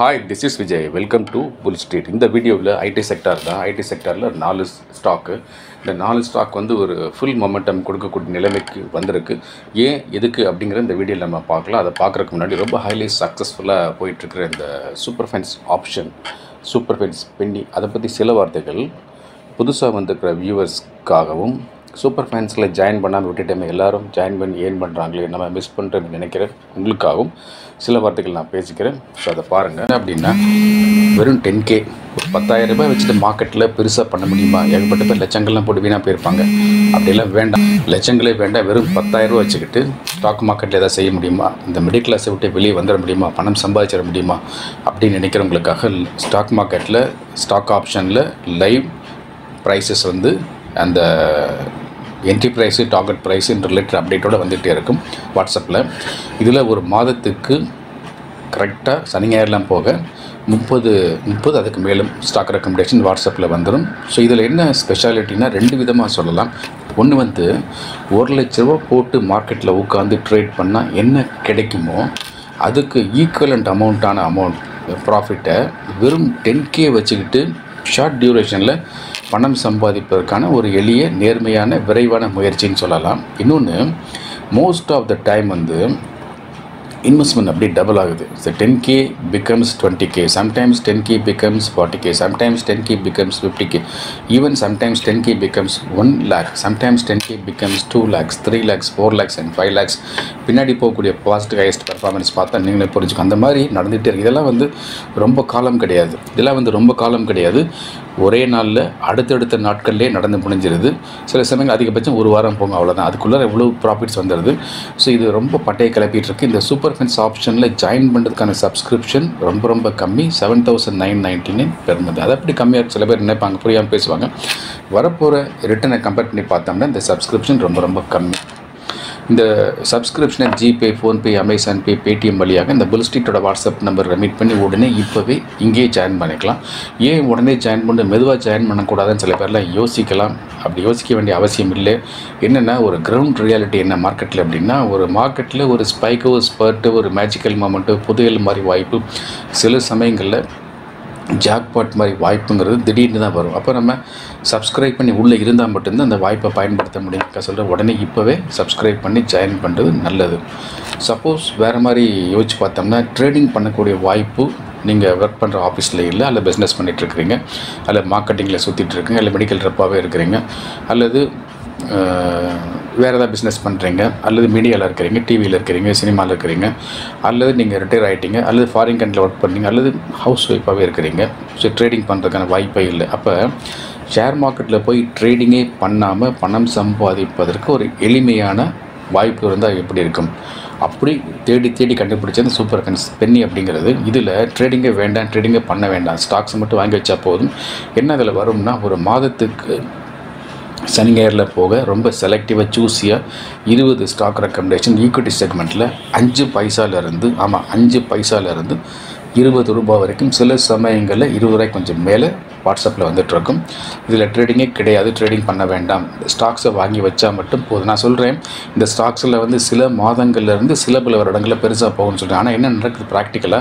Hi, this is Vijay. Welcome to Bull Street. In the video, IT sector, 4 stock. The 4 stock is full momentum. This video is highly successful. Superfans Option, Superfans Penny. That's why the viewers Superfans la join பண்ணாம விட்டுட்டேமே எல்லாரும் join பண்ணி ஏன் பண்றாங்களே நம்ம miss பண்றோம்னு நினைக்கிறேன் உங்களுக்காகவும் சில வார்த்தைகள் நான் பேசிக்கிறேன் சோ அத பாருங்க என்ன அப்படினா வெறும் 10k 10000 ரூபாய் வெச்சிட்டு மார்க்கெட்ல பெருசா பண்ண முடியுமா ஏகப்பட்ட லட்சங்கள்லாம் போட்டு வீணா போயிருப்பாங்க அப்படி எல்லாம் வேண்டாம் லட்சங்களே வேண்டாம் வெறும் 10000 ரூபாய் வெச்சிட்டு ஸ்டாக் மார்க்கெட்ல ஏதாவது செய்ய முடியுமா இந்த மிடில் கிளாஸ் விட்டு வெளிய வந்தற முடியுமா பணம் சம்பாதிச்சற முடியுமா அப்படி நினைக்கிறவங்களுக்காக ஸ்டாக் மார்க்கெட்ல ஸ்டாக் ஆப்ஷன்ல லைவ் prices வந்து அந்த entry price, target price in related update oda vandite irukum WhatsApp la idhila oru maadathukku correct ah saniyayirlam poga 30 adukku melum stock recommendation WhatsApp la vandrum so idhila enna speciality na rendu vidhama sollalam onnu vandu 1 lakh rupees potu market la ukandu trade panna enna kedikumo adukku equivalent amount ana amount profit verum 10k vechikittu short duration la பணம் சம்பாதிப்பதற்கான ஒரு எளிய நேர்மையான விரைவான முயற்சின்னு சொல்லலாம் இன்னொன்னு most of the time வந்து investment அப்படியே டபுள் ஆகுது so 10k becomes 20k sometimes 10k becomes 40k sometimes 10k becomes 50k even sometimes 10k becomes 1 lakh sometimes 10k becomes 2 lakhs 3 lakhs 4 lakhs and 5 lakhs பின்னாடி போகக்கூடிய past highest performance பார்த்தா நீங்களே புரிஞ்சுங்க அந்த மாதிரி நடந்துட்டே இருக்கு இதெல்லாம் வந்து ரொம்ப காலம் கிடையாது ஒரே நாள்ல அடுத்தடுத்த நாட்களே நடந்து முடிஞ்சிருது சில சமயம் அதிகபட்சம் ஒரு வாரம் போங்க அவ்வளவுதான் அதுக்குள்ள எவ்வளவு ப்ராஃபிட்ஸ் வந்துருது சோ இது ரொம்ப பட்டைய கிளப்பிட்டு இருக்கு இந்த சூப்பர்ஃபன்ஸ் ஆப்ஷன்ல ஜாயின் பண்றதுக்கான சப்ஸ்கிரிப்ஷன் ரொம்ப கம்மி 7999 பெர் மந்த் அது அப்படி கம்மியா சில பேர் நினைப்பாங்க புரியாம பேசுவாங்க வரப்போற ரிட்டனை கம்பேர் பண்ணி பார்த்தோம்னா இந்த சப்ஸ்கிரிப்ஷன் ரொம்ப கம்மி இந்த சப்ஸ்கிரிப்ஷனை GPay, Phone Pay, Amazon Pay, Paytm வழியாக இந்த Bull Street ஓட WhatsApp நம்பர் மீட் பண்ணி உடனே இப்பவே இங்கே ஜாயின் பண்ணிக்கலாம். ஏன் உடனே ஜாயின் பண்ண மெதுவா ஜாயின் பண்ண கூடாதுன்னு சில பேர்லாம் யோசிக்கலாம். அப்படி யோசிக்க வேண்டிய அவசியம் இல்லை. என்னன்னா ஒரு கிரவுண்ட் ரியாலிட்டி என்ன மார்க்கெட்ல அப்படினா ஒரு மார்க்கெட்ல ஒரு ஸ்பைக் ஒரு ஸ்பர்ட் ஒரு மேஜிக்கல் மொமெண்ட் புதையல் மாதிரி வாய்ப்பு சில சமயங்கள்ல ஜாக்பாட் மாதிரி வாய்ப்புங்கிறது திடீர்னு தான் வரும் அப்ப நம்ம subscribe பண்ணி உள்ள இருந்தா மட்டும் தான் அந்த வாய்ப்பை பயன்படுத்த முடியும்க்க சொல்ற உடனே இப்பவே subscribe பண்ணி ஜாயின் பண்றது நல்லது suppose வேற மாதிரி யோசிச்சு பார்த்தோம்னா ட்ரேடிங் பண்ணக்கூடிய வாய்ப்பு நீங்க வர்க் பண்ற ஆபீஸ்ல இல்ல அல்ல business பண்ணிட்டு இருக்கீங்க அல்ல மார்க்கெட்டிங்ல சுத்திட்டு இருக்கீங்க அல்ல மெடிக்கல் ரெப்பாவே இருக்கீங்க அல்லது வேற ஏதாவது பிசினஸ் பண்றீங்க அல்லது மீடியால இருக்கீங்க டிவில இருக்கீங்க சினிமால இருக்கீங்க அல்லது நீங்க ரிட்டையர் ஆயிட்டீங்க அல்லது ஃபாரின் கண்ட்ரில வர்க் பண்றீங்க அல்லது ஹவுஸ் வைஃபாவே இருக்கீங்க சோ ட்ரேடிங் பண்றதுக்கான வாய்ப்பே இல்ல அப்ப ஷேர் மார்க்கெட்ல போய் ட்ரேடிங்கே பண்ணாம பணம் சம்பாதிப்பதற்கு ஒரு எளிமையான வாய்ப்பு இருந்தா எப்படி இருக்கும் அப்படி தேடி கண்டுபிடிச்சது சூப்பர்ஃபன்ஸ் பென்னி அப்படிங்கிறது இதுல ட்ரேடிங்கே வேண்டாம் ட்ரேடிங்கே பண்ண வேண்டாம் ஸ்டாக்ஸ் மட்டும் வாங்கி வச்சா போதும் என்ன அதல வரும்னா ஒரு மாதத்துக்கு சனிங்கயர்ல போக ரொம்ப செலக்டிவா சூஸியா 20 ஸ்டாக் ரெக்கமெண்டேஷன் ஈக்விட்டி செக்மெண்ட்ல 5 பைசால இருந்து 20 ரூபாய் வரைக்கும் சில சமயங்கள்ல 20 ரூபாய் கொஞ்சம் மேல WhatsAppல வந்துட்டு இருக்கும் இதுல ட்ரேடிங்கே கிடையாது ட்ரேடிங் பண்ண வேண்டாம் ஸ்டாக்ஸை வாங்கி வச்சா மட்டும் போதும் நான் சொல்றேன் இந்த ஸ்டாக்ஸ்ல வந்து சில மாதங்கள்ல இருந்து சில பல வருடங்கள்ல பெருசா போகும்னு சொல்றேன் ஆனா என்ன நடக்குது பிராக்டிகலா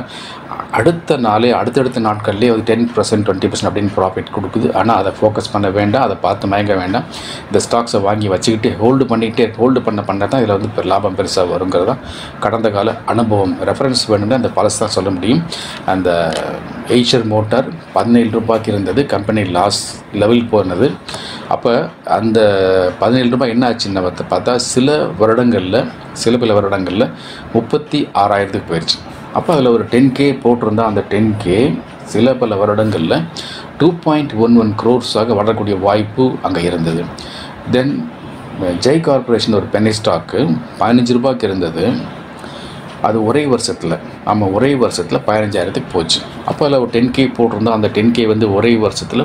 அடுத்த நாளே அடுத்தடுத்த நாட்களிலே ஒரு 10% 20% அப்படின ப்ராஃபிட் கொடுக்குது ஆனா அத ஃபோக்கஸ் பண்ண வேண்டாம் அத பார்த்து மயங்க வேண்டாம் இந்த ஸ்டாக்ஸை வாங்கி வச்சிட்டு ஹோல்ட் பண்ண தான் இதல வந்து லாபம் பெருசா வரும்ங்கறத கடந்த கால அனுபவம் ரெஃபரன்ஸ் வேணும்னா அந்த பலஸ் தான் சொல்ல முடியும் அந்த ஏஷர் மோட்டார் 17 ரூபாய்க்கு இருந்தது கம்பெனி லாஸ் லெவல் போனது அப்ப அந்த 17 ரூபாய் என்ன ஆச்சுன்னு பார்த்தா சில பல வருடங்கள்ல 36000க்கு போயிடுச்சு அப்ப அதுல ஒரு 10k போட்டுருந்தா அந்த 10k சில பல வருடங்கள்ல 2.11 crores ஆக வளரக்கூடிய வாய்ப்பு அங்க இருந்தது then ஜெய் கார்ப்பரேஷன் ஒரு penny stock 15 ரூபாய்க்கு இருந்தது அது ஒரே வருஷத்துல 15000க்கு போச்சு அப்ப அதுல ஒரு 10k போட்டுருந்தா அந்த 10k வந்து ஒரே வருஷத்துல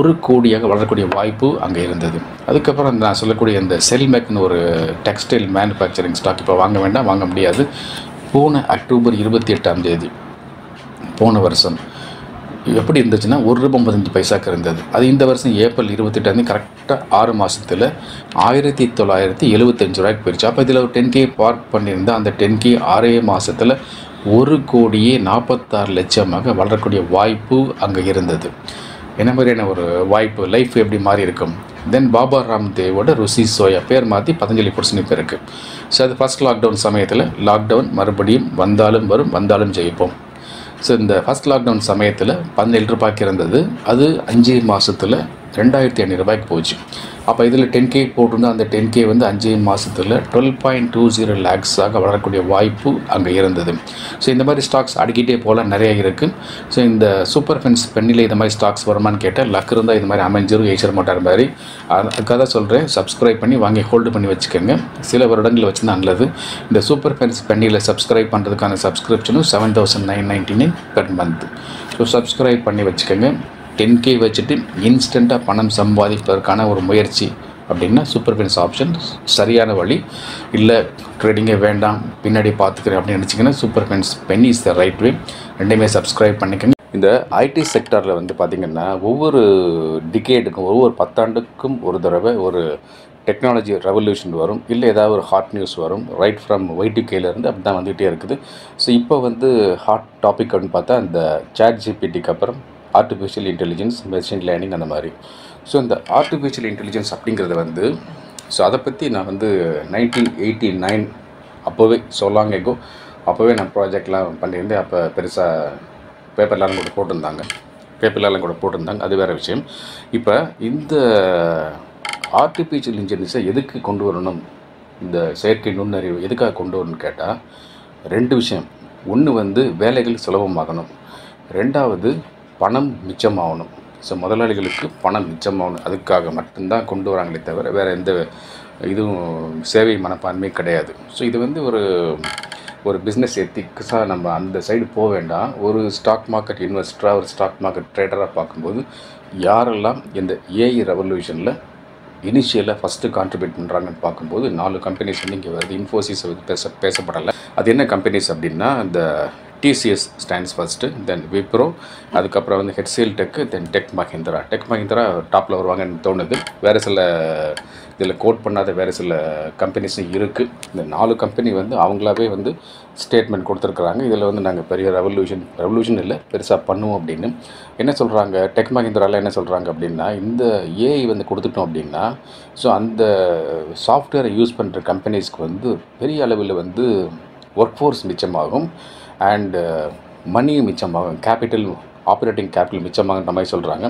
1 கோடியாக வளரக்கூடிய வாய்ப்பு அங்க இருந்தது அதுக்கு அப்புறம் நான் சொல்லக்கூடிய அந்த செல்மேக்னு ஒரு டெக்ஸ்டைல் manufacturing stock இப்ப வாங்க வேண்டாம் வாங்க முடியாது போன அக்டோபர் 28 போன வருஷம் எப்படி இருந்துச்சுன்னா ₹1.55 இருந்தது. அது இந்த வருஷம் ஏப்ரல் 28 கரெக்டாக 6 மாதத்தில் ₹1975 போயிடுச்சு. அப்போ இதில் ஒரு 10K பார்க் பண்ணியிருந்தால் அந்த 10K 6 மாதத்தில் ₹1,46,00,000 வளரக்கூடிய வாய்ப்பு அங்கே இருந்தது. என்ன மாதிரியான ஒரு வாய்ப்பு, லைஃப் எப்படி மாறி இருக்கும். தென் பாபா ராம்தேவோட ருசி சோயா பேர் மாற்றி பதஞ்சலி புடிச்சுன்னு பேர் இருக்குது. ஸோ அது ஃபஸ்ட் லாக்டவுன் சமயத்தில், லாக்டவுன் மறுபடியும் வந்தாலும் வரும், வந்தாலும் ஜெயிப்போம். ஸோ இந்த ஃபஸ்ட் லாக்டவுன் சமயத்தில் ₹17 இருந்தது. அது 5 மாதத்தில் ₹2,500 போச்சு. அப்போ இதில் 10K போட்டிருந்தால் அந்த 10K 5 மாதத்தில் 12.20 lakhs வளரக்கூடிய வாய்ப்பு அங்கே இருந்தது. ஸோ இந்த மாதிரி ஸ்டாக்ஸ் அடிக்கிட்டே போல நிறைய இருக்குது. ஸோ இந்த சூப்பர்ஃபென்ஸ் பெண்ணில் இந்த மாதிரி ஸ்டாக்ஸ் வருமானு கேட்டால் லக் இருந்தால் இது மாதிரி அமைஞ்சிரும், ஏச்சிட மாட்டார் மாதிரி. அதுக்காக தான் சொல்கிறேன், சப்ஸ்கிரைப் பண்ணி வாங்கி ஹோல்டு பண்ணி வச்சுக்கோங்க. சில வருடங்களில் வச்சுருந்தா நல்லது. இந்த சூப்பர்ஃபென்ஸ் பெண்ணில் சப்ஸ்கிரைப் பண்ணுறதுக்கான சப்ஸ்கிரிப்ஷனும் 7,999 பெர் மந்த். ஸோ சப்ஸ்கிரைப் பண்ணி வச்சுக்கோங்க. 10K வச்சுட்டு இன்ஸ்டண்ட்டாக பணம் சம்பாதிப்பதற்கான ஒரு முயற்சி அப்படின்னா சூப்பர்ஃபென்ஸ் ஆப்ஷன் சரியான வழி. இல்லை ட்ரேடிங்கே வேண்டாம், பின்னாடி பார்த்துக்கிறேன் அப்படின்னு நினச்சிங்கன்னா சூப்பர்ஃபென்ஸ் Beni is the right way. ரெண்டுமே சப்ஸ்கிரைப் பண்ணிக்கோங்க. இந்த ஐடி செக்டாரில் பார்த்திங்கன்னா ஒவ்வொரு டிகேடுக்கும், ஒவ்வொரு 10 ஆண்டுக்கும் ஒரு தடவை ஒரு டெக்னாலஜி ரெவல்யூஷன் வரும், இல்லை ஏதாவது ஒரு ஹாட் நியூஸ் வரும். ரைட் ஃப்ரம் ஒய்டிகேலேருந்து அப்படி தான் வந்துகிட்டே இருக்குது. ஸோ இப்போ ஹாட் டாபிக் அப்படின்னு பார்த்தா இந்த சாட் ஜிபிடிக்கு அப்புறம் ஆர்டிஃபிஷியல் இன்டெலிஜென்ஸ், மெஷின் லேர்னிங் அந்த மாதிரி. ஸோ இந்த ஆர்டிஃபிஷியல் இன்டெலிஜென்ஸ் அப்படிங்கிறது ஸோ அதை பற்றி நான் 1989 அப்போவே சொல்லாங்கோ அப்போவே நான் ப்ராஜெக்ட்லாம் பண்ணியிருந்தேன். அப்போ பெருசாக பேப்பர்லாம் கூட போட்டிருந்தாங்க. அது வேறு விஷயம். இப்போ இந்த ஆர்டிஃபிஷியல் இன்டெலிஜென்ஸை எதுக்கு கொண்டு வரணும், இந்த செயற்கை நுண்ணறிவு எதுக்காக கொண்டு வரணும்னு கேட்டால் 2 விஷயம். ஒன்று வேலைகள் சுலபமாகணும், 2வது பணம் மிச்சமாகணும். ஸோ முதலாளிகளுக்கு பணம் மிச்சமாகணும், அதுக்காக மட்டும்தான் கொண்டு வராங்களே தவிர வேறு எந்த இதுவும் சேவை மனப்பான்மை கிடையாது. ஸோ இது ஒரு பிஸ்னஸ் எத்திக்ஸாக நம்ம அந்த சைடு போக வேண்டாம். ஒரு ஸ்டாக் மார்க்கெட் இன்வெஸ்டராக, ஒரு ஸ்டாக் மார்க்கெட் ட்ரேடராக பார்க்கும்போது யாரெல்லாம் இந்த ஏஐ ரெவல்யூஷனில் இனிஷியலாக ஃபஸ்ட்டு கான்ட்ரிபியூட் பண்ணுறாங்கன்னு பார்க்கும்போது 4 கம்பெனிஸ் இங்கே வருது. இன்ஃபோசிஸ் பேசப்படலை. அது என்ன கம்பெனிஸ் அப்படின்னா இந்த TCS stands first, then Wipro, அதுக்கப்புறம் HCL Tech, then Tech Mahindra. Tech Mahindra டாப்பில் வருவாங்கன்னு தோணுது. வேறு சில இதில் கோட் பண்ணாத வேறு சில கம்பெனிஸும் இருக்குது. இந்த 4 கம்பெனி அவங்களாவே ஸ்டேட்மெண்ட் கொடுத்துருக்குறாங்க. இதில் நாங்கள் பெரிய ரெவல்யூஷன் இல்லை, பெருசாக பண்ணுவோம் அப்படின்னு. என்ன சொல்கிறாங்க டெக் மஹிந்திராவில், என்ன சொல்கிறாங்க அப்படின்னா இந்த ஏஐ கொடுத்துட்டோம் அப்படின்னா ஸோ அந்த சாஃப்ட்வேரை யூஸ் பண்ணுற கம்பெனிஸ்க்கு பெரிய அளவில் ஒர்க் ஃபோர்ஸ் மிச்சமாகும், அண்டு மணியும் மிச்சமாகும், கேபிட்டல் ஆப்ரேட்டிங் கேபிட்டல் மிச்சமாகன்ற மாதிரி சொல்கிறாங்க.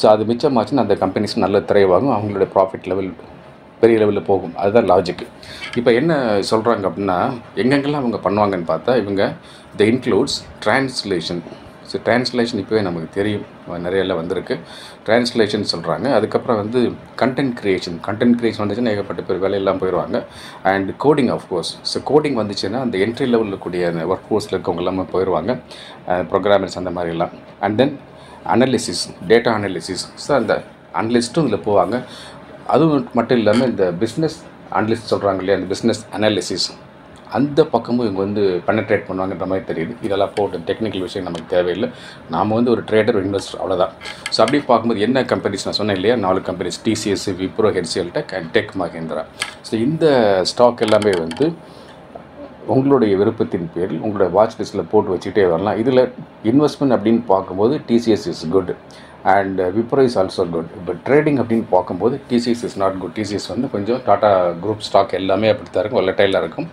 ஸோ அது மிச்சமாச்சுன்னா அந்த கம்பெனிஸ் நல்ல திரைவாகும், அவங்களுடைய ப்ராஃபிட் லெவல் பெரிய லெவலில் போகும். அதுதான் லாஜிக்கு. இப்போ என்ன சொல்கிறாங்க அப்படின்னா எங்கெங்கெல்லாம் அவங்க பண்ணுவாங்கன்னு பார்த்தா the includes translation. So translation இப்போவே நமக்கு தெரியும், நிறையெல்லாம் வந்திருக்கு. ட்ரான்ஸ்லேஷன் சொல்கிறாங்க. அதுக்கப்புறம் கண்டென்ட் க்ரியேஷன் வந்துச்சுன்னா ஏகப்பட்ட பேர் வேலையெல்லாம் போயிடுவாங்க. And coding of course. So coding வந்துச்சுன்னா அந்த என்ட்ரி லெவலில் கூடிய அந்த ஒர்க் ஃபோர்ஸில் இருக்கவங்க எல்லாமே போயிடுவாங்க, ப்ரோக்ராமர்ஸ் அந்த மாதிரிலாம். And then analysis, data analysis. So அந்த அனலிஸ்ட்டும் இதில் போவாங்க. அதுவும் மட்டும் இல்லாமல் இந்த பிஸ்னஸ் அனலிஸ்ட் சொல்கிறாங்க இல்லையா, அந்த பிஸ்னஸ் அனாலிசிஸ் அந்த பக்கமும் இவங்க பெனட்ரேட் பண்ணுவாங்கன்ற மாதிரி தெரியுது. இதெல்லாம் போட்டு டெக்னிக்கல் விஷயம் நமக்கு தேவையில்லை. நாம் ஒரு ட்ரேடர், இன்வெஸ்டர், அவ்வளோதான். ஸோ அப்படி பார்க்கும்போது என்ன கம்பெனிஸ் நான் சொன்னேன் இல்லையா, 4 companies TCS, Wipro, HCL Tech and Tech Mahindra. So இந்த ஸ்டாக் எல்லாமே உங்களுடைய விருப்பத்தின் பேரில் உங்களுடைய வாட்ச் லிஸ்ட்டில் போட்டு வச்சுக்கிட்டே வரலாம். இதில் இன்வெஸ்ட்மெண்ட் அப்படின்னு பார்க்கும்போது TCS is good and Wipro is also good. இப்போ ட்ரேடிங் அப்படின்னு பார்க்கும்போது TCS is not good. TCS கொஞ்சம் டாடா குரூப் ஸ்டாக் எல்லாமே அப்படி தான் இருக்கும், ஒலட்டைலாக இருக்கும்,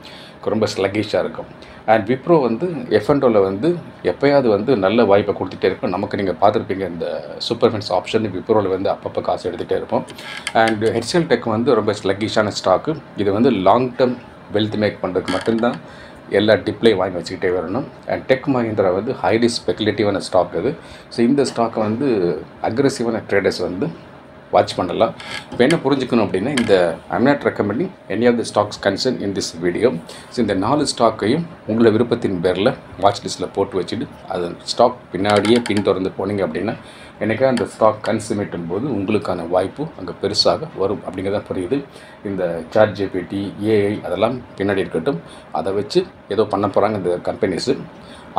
ரொம்ப ஸ்லகிஷாக இருக்கும். அண்ட் விப்ரோ F&Oவில் எப்போயாவது நல்ல வாய்ப்பை கொடுத்துட்டே இருக்கும் நமக்கு. நீங்கள் பார்த்துருப்பீங்க இந்த சூப்பர்ஃபென்ஸ் ஆப்ஷன் விப்ரோவில் அப்பப்போ காசு எடுத்துகிட்டே இருப்போம். அண்ட் HCL Tech ரொம்ப ஸ்லகிஷான ஸ்டாக்கு. இது லாங் டேர்ம் வெல்த் மேக் பண்ணுறதுக்கு மட்டும்தான் எல்லா டிப்ளையும் வாங்கி வச்சுக்கிட்டே வரணும். அண்ட் டெக் மஹிந்திரா ஹைலி ஸ்பெகுலேட்டிவான ஸ்டாக் அது. ஸோ இந்த ஸ்டாக்கை அக்ரெசிவான ட்ரேடர்ஸ் வாட்ச் பண்ணலாம். இப்போ என்ன புரிஞ்சுக்கணும் அப்படின்னா இந்த I'm not recommending any of the stocks concern in this video. So இந்த 4 ஸ்டாக்கையும் உங்களை விருப்பத்தின் பேரில் வாட்ச் லிஸ்ட்டில் போட்டு வச்சுட்டு அது ஸ்டாக் பின்னாடியே பின்தொடர்ந்து போனீங்க அப்படின்னா எனக்காக அந்த ஸ்டாக் கன்சூமேட்டும் போது உங்களுக்கான வாய்ப்பு அங்கே பெருசாக வரும் அப்படிங்கிறத புரியுது. இந்த சாட் ஜிபிடி, ஏஐ அதெல்லாம் பின்னாடி இருக்கட்டும், அதை வச்சு ஏதோ பண்ண போகிறாங்க இந்த கம்பெனிஸு.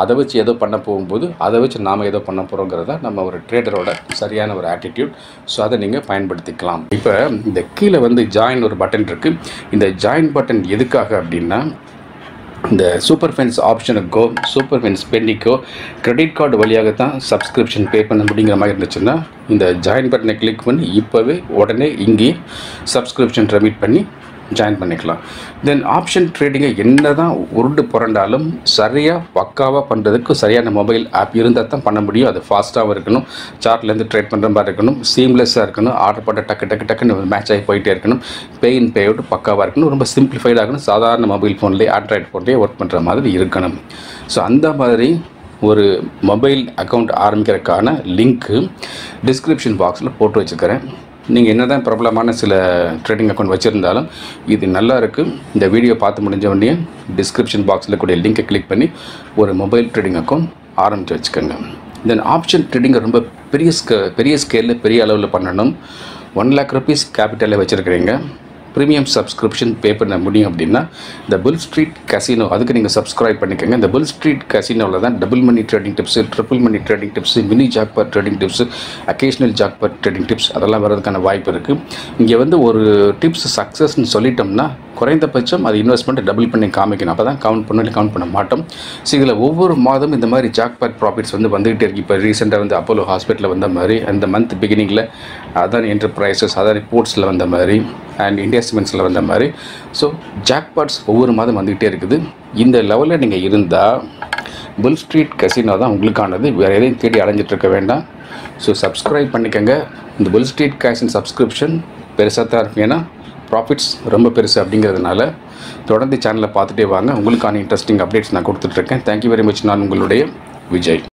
அதை வச்சு ஏதோ பண்ண போகும்போது அதை வச்சு நாம் ஏதோ பண்ண போகிறோங்கிறத நம்ம ஒரு ட்ரேடரோட சரியான ஒரு ஆட்டிடியூட். ஸோ அதை நீங்கள் பயன்படுத்திக்கலாம். இப்போ இந்த கீழே வந்து ஜாயின் ஒரு பட்டன் இருக்குது. இந்த ஜாயின் பட்டன் எதுக்காக அப்படின்னா, இந்த சூப்பர்ஃபென்ஸ் ஆப்ஷனுக்கோ சூப்பர்ஃபென்ஸ் பென்னிக்கோ கிரெடிட் கார்டு வழியாக தான் சப்ஸ்கிரிப்ஷன் பே பண்ண முடியுங்கிற மாதிரி இருந்துச்சுன்னா இந்த ஜாயின் பட்டனை கிளிக் பண்ணி இப்போவே உடனே இங்கே சப்ஸ்கிரிப்ஷன் ரெமிட் பண்ணி ஜாயின் பண்ணிக்கலாம். தென் ஆப்ஷன் ட்ரேடிங்கை என்ன தான் உருண்டு புரண்டாலும் சரியாக பக்காவாக பண்ணுறதுக்கு சரியான மொபைல் ஆப் இருந்தால் தான் பண்ண முடியும். அது ஃபாஸ்ட்டாகவும் இருக்கணும், சார்ட்லேருந்து ட்ரேட் பண்ணுற மாதிரி இருக்கணும், சீம்லெஸ்ஸாக இருக்கணும், ஆர்டர் போட்ட டக்கு டக்கு டக்குன்னு மேட்ச் ஆகி போயிட்டே இருக்கணும், பே இன் பே அவுட் பக்காவாக இருக்கணும், ரொம்ப சிம்பிளிஃபைடாக இருக்கணும், சாதாரண மொபைல் ஃபோன்லேயே ஆண்ட்ராய்டு ஃபோன்லேயே ஒர்க் பண்ணுற மாதிரி இருக்கணும். ஸோ அந்த மாதிரி ஒரு மொபைல் அக்கௌண்ட் ஆரம்பிக்கிறதுக்கான லிங்க்கு டிஸ்கிரிப்ஷன் பாக்ஸில் போட்டு வச்சுக்கிறேன். நீங்கள் என்ன தான் பிரபலமான சில ட்ரேடிங் அக்கௌண்ட் வச்சுருந்தாலும் இது நல்லா இருக்குது. இந்த வீடியோ பார்த்து முடிஞ்ச உடனே டிஸ்கிரிப்ஷன் பாக்ஸில் கூடிய லிங்கை கிளிக் பண்ணி ஒரு மொபைல் ட்ரேடிங் அக்கௌண்ட் ஆரம்பித்து வச்சுக்கோங்க. தென் ஆப்ஷன் ட்ரேடிங்கை ரொம்ப பெரிய ஸ்கேலில் பெரிய அளவில் பண்ணணும். 1 lakh rupees கேபிட்டலில் வச்சுருக்கிறீங்க, ப்ரீமியம் சப்ஸ்கிரிப்ஷன் பே பண்ண முடியும் அப்படின்னா இந்த புல் ஸ்ட்ரீட் கசினோ, அதுக்கு நீங்கள் சப்ஸ்கிரைப் பண்ணிக்கோங்க. இந்த புல் ஸ்ட்ரீட் கசினோவில் தான் double money trading tips, triple money trading tips, mini jackpot trading tips, occasional jackpot trading tips அதெல்லாம் வரதுக்கான வாய்ப்பு இருக்குது. இங்கே வந்து ஒரு டிப்ஸ் சக்ஸஸ்ன்னு சொல்லிட்டோம்னா குறைந்தபட்சம் அது இன்வெஸ்ட்மெண்ட்டை டபுள் பண்ணி காமிக்கணும். அப்போ தான் கவுண்ட் பண்ணி கவுண்ட் பண்ண மாட்டோம். ஸோ இதில் ஒவ்வொரு மாதம் இந்த மாதிரி ஜாக்பாட் ப்ராஃபிட்ஸ் வந்துகிட்டே இருக்குது. இப்போ ரீசெண்டாக வந்து அப்போலோ ஹாஸ்பிட்டலில் வந்த மாதிரி, அந்த மந்த் பிகினிங்கில் அதானி என்டர்பிரைசஸ், அதானி போர்ட்ஸில் வந்த மாதிரி, அண்ட் இண்டியா சிமெண்ட்ஸில் வந்த மாதிரி. ஸோ ஜாக்பாட்ஸ் ஒவ்வொரு மாதம் வந்துகிட்டே இருக்குது. இந்த லெவலில் நீங்கள் இருந்தால் புல் ஸ்ட்ரீட் கசினோ தான் உங்களுக்கானது. வேறு எதையும் தேடி அலைஞ்சிட்ருக்க வேண்டாம். ஸோ சப்ஸ்கிரைப் பண்ணிக்கோங்க. இந்த புல் ஸ்ட்ரீட் கசினோ சப்ஸ்கிரிப்ஷன் பெருசாக தான் இருக்கும், ஏன்னா ப்ராஃபிட்ஸ் ரொம்ப பெருசு. அப்படிங்கிறதுனால தொடர்ந்து சேனலை பார்த்துட்டே வாங்க. உங்களுக்கான இன்ட்ரெஸ்டிங் அப்டேட்ஸ் நான் கொடுத்துட்ருக்கேன். Thank you very much. நான் உங்களுடைய விஜய்.